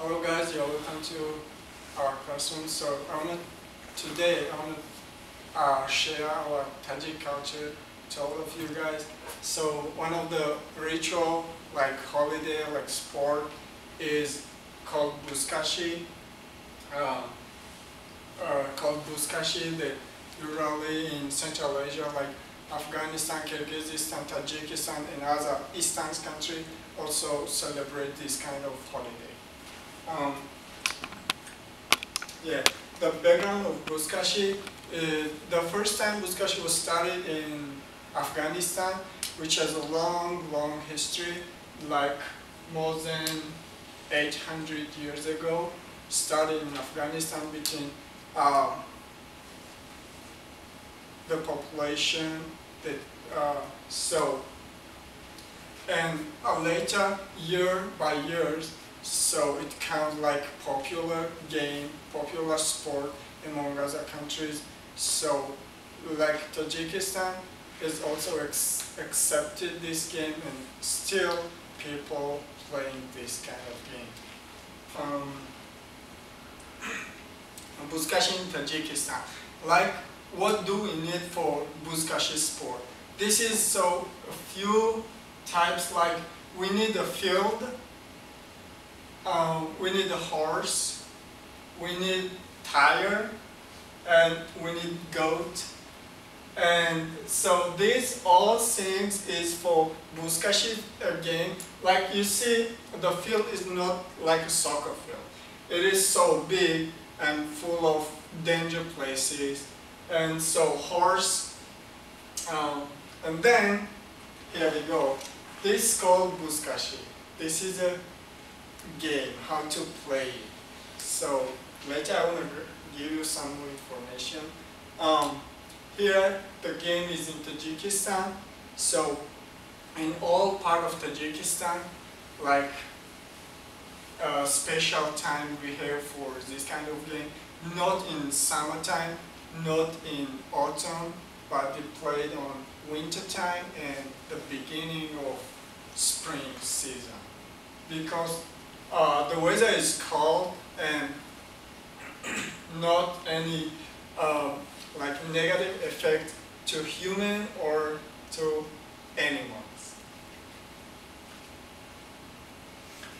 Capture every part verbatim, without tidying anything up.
Hello guys, you're welcome to our classroom. So I wanna, today I want to uh, share our Tajik culture to all of you guys. So one of the ritual, like holiday, like sport, is called Buzkashi. Uh, uh, called Buzkashi, they usually in Central Asia, like Afghanistan, Kyrgyzstan, Tajikistan, and other Eastern countries also celebrate this kind of holiday. Um, yeah, the background of Buzkashi, uh, the first time Buzkashi was started in Afghanistan, which has a long, long history, like more than eight hundred years ago, started in Afghanistan between uh, the population that uh, so, and uh, later, year by years, so it counts like popular game, popular sport among other countries. So like Tajikistan is also ex accepted this game, and still people playing this kind of game. Um, Buzkashi in Tajikistan. Like, what do we need for Buzkashi sport? This is so a few types, like we need a field, Uh, we need a horse, we need tire, and we need goat. And so these all things is for Buzkashi game. Like you see, the field is not like a soccer field. It is so big and full of danger places. And so horse, um, and then here we go. This is called Buzkashi. This is a game, how to play. So later I want to give you some more information. Um, here the game is in Tajikistan. So in all part of Tajikistan, like uh, special time we have for this kind of game. Not in summertime, not in autumn, but they played on winter time and the beginning of spring season, because Uh, the weather is cold and not any uh, like negative effect to human or to animals.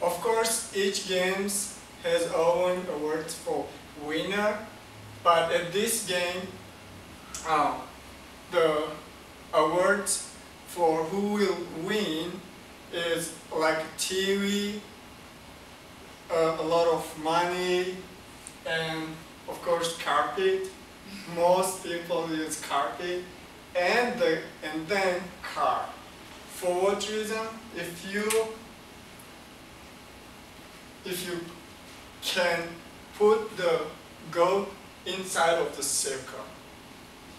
Of course, each game has own awards for winner, but at this game, uh, the awards for who will win is like T V, Uh, a lot of money, and of course carpet. Most people use carpet, and the and then car. For what reason? If you if you can put the goat inside of the circle.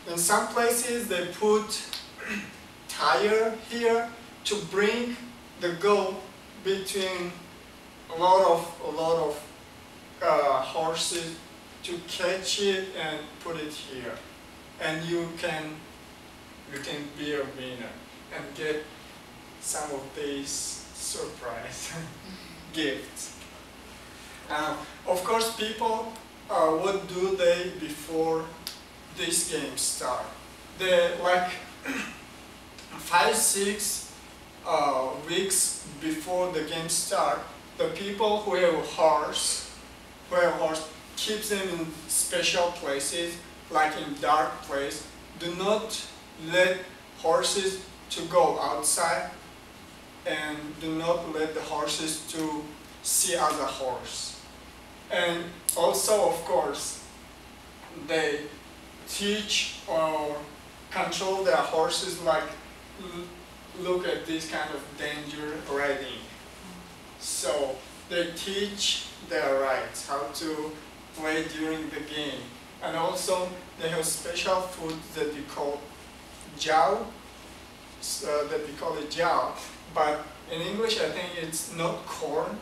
In some places they put tire here to bring the goat between a lot of a lot of uh, horses to catch it and put it here, and you can you can be a winner and get some of these surprise gifts. Uh, of course, people, uh, what do they before this game start? They like five six uh, weeks before the game start. The people who have a horse, who have a horse, keep them in special places, like in dark place. Do not let horses to go outside, and do not let the horses to see other horse. And also, of course, they teach or control their horses, like look at this kind of danger riding. So they teach their rights, how to play during the game. And also they have special food that they call jiao, uh, that they call it jiao. But in English I think it's not corn,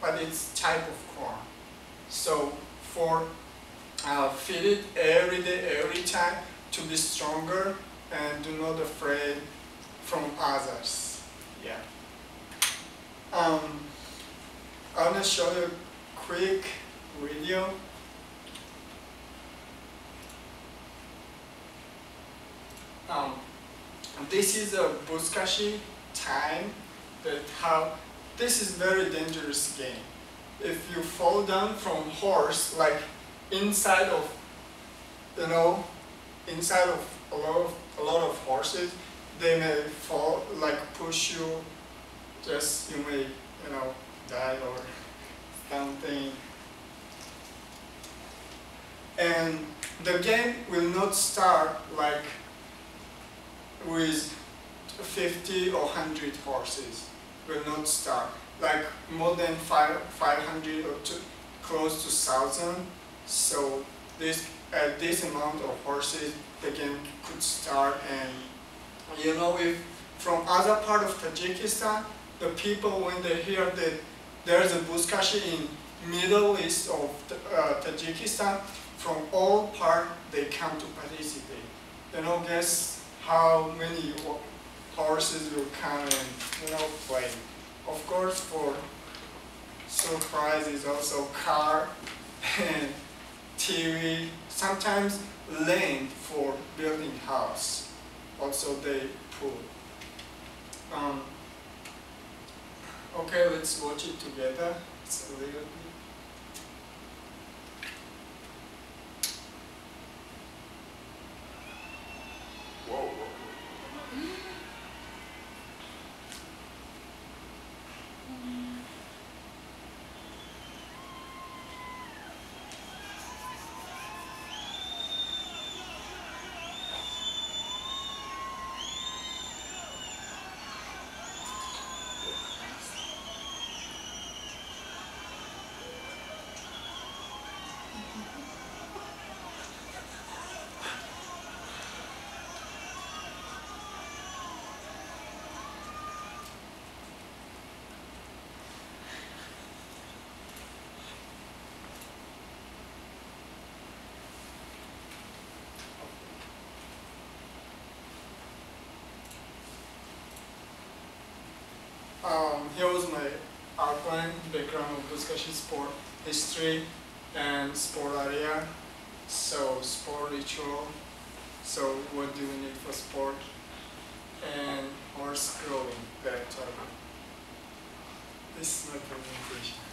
but it's type of corn. So for uh, feed it every day, every time, to be stronger and do not afraid from others. Yeah. Um, I'm going to show you a quick video. Um, this is a Buzkashi time. That how this is very dangerous game. If you fall down from horse, like inside of you know, inside of a lot of a lot of horses, they may fall, like push you. Just you may you know die or something. And the game will not start like with fifty or one hundred horses. Will not start like more than five, five hundred or two, close to thousand. So this at this amount of horses, the game could start. And you know, if from other part of Tajikistan, the people when they hear that there's a Buzkashi in middle east of uh, Tajikistan, from all part they come to participate. You know, guess how many horses will come and you know play. Of course, for surprise is also car and T V. Sometimes land for building house. Also they pull. Um, okay, let's watch it together. It's a little bit. Um, here was my outline, background of Buzkashi sport history and sport area. So sport ritual. So what do we need for sport? And horse growing. That this is my presentation.